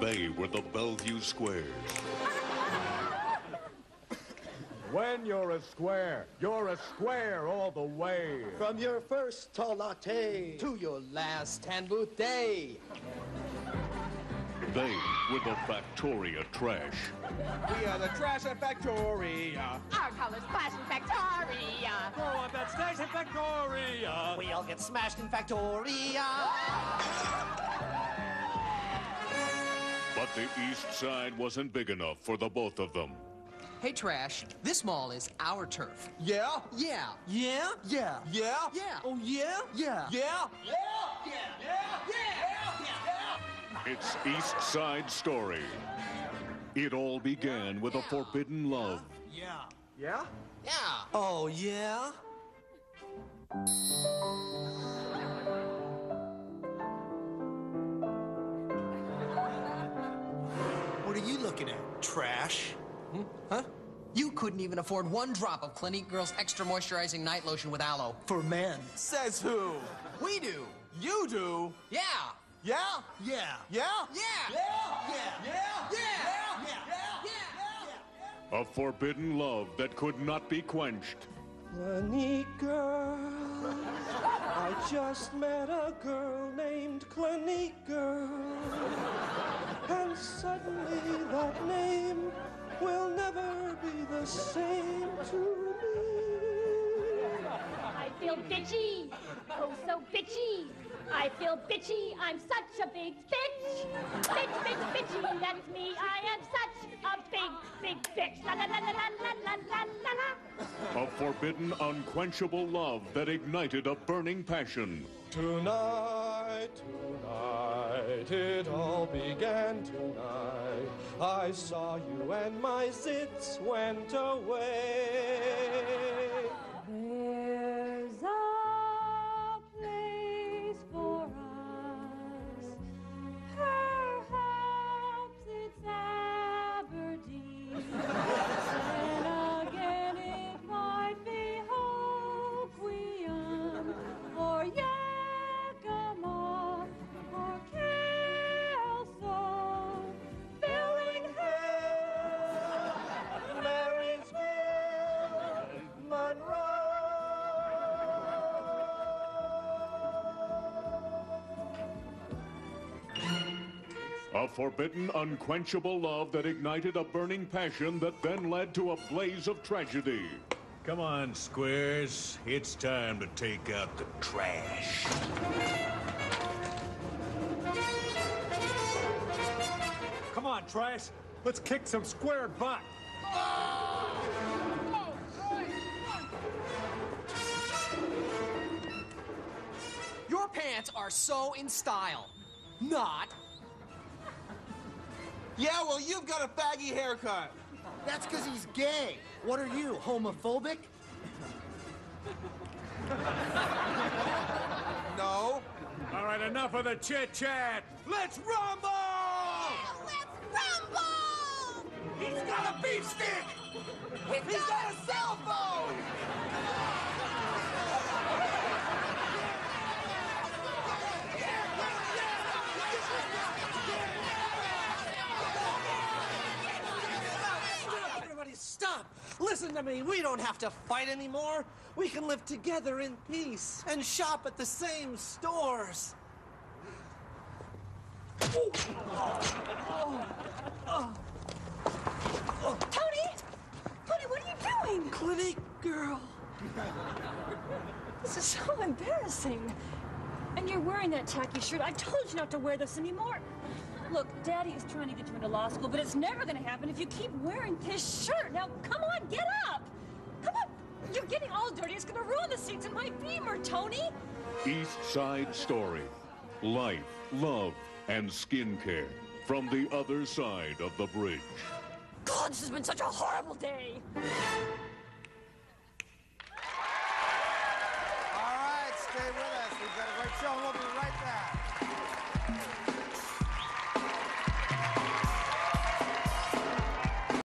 They were the Bellevue Squares. When you're a square all the way. From your first tall latte to your last handled day. They were the Factoria Trash. We are the trash at Factoria. Our colors clash in Factoria. Oh, I bet stays in Factoria. We all get smashed in Factoria. But the East Side wasn't big enough for the both of them. Hey, Trash, this mall is our turf. Yeah? Yeah. Yeah? Yeah. Yeah? Yeah. Oh, yeah? Yeah. Yeah? Yeah. Yeah. Yeah. Yeah. Yeah. It's East Side Story. It all began with a forbidden love. Yeah. Yeah? Yeah. Oh, yeah? What are you looking at, Trash? Hmm? Huh? You couldn't even afford one drop of Clinique Girls Extra Moisturizing Night Lotion with Aloe. For men. Says who? We do. You do? Yeah. Yeah? Yeah. Yeah? Yeah. Yeah. Yeah. Yeah. Yeah. Yeah. Yeah. Yeah. A forbidden love that could not be quenched. Clinique Girls. I just met a girl named Clinique Girls. And suddenly that name will never be the same to me. I feel bitchy. Oh, so bitchy. I feel bitchy, I'm such a big bitch. Bitch, bitch, bitchy, that's me. I am such a big, big bitch. La, la, la, la, la, la, la, la, la. A forbidden, unquenchable love that ignited a burning passion. Tonight, tonight, it all began tonight. I saw you and my zits went away. There's a a forbidden, unquenchable love that ignited a burning passion that then led to a blaze of tragedy. Come on, Squares. It's time to take out the trash. Come on, Trash. Let's kick some square butt. Your pants are so in style. Not. Yeah, well, you've got a baggy haircut. That's because he's gay. What are you, homophobic? No. All right, enough of the chit-chat. Let's rumble! Yeah, let's rumble! He's got a beef stick! He's got a cell phone! Stop! Listen to me, we don't have to fight anymore. We can live together in peace and shop at the same stores. Oh. Oh. Oh. Oh. Tony! Tony, what are you doing? Clinique Girl. This is so embarrassing. And you're wearing that tacky shirt. I told you not to wear this anymore. Look, Daddy is trying to get you into law school, but it's never going to happen if you keep wearing this shirt. Now, come on, get up! Come on! You're getting all dirty. It's going to ruin the seats in my Beamer, Tony! East Side Story. Life, love, and skincare from the other side of the bridge. God, this has been such a horrible day!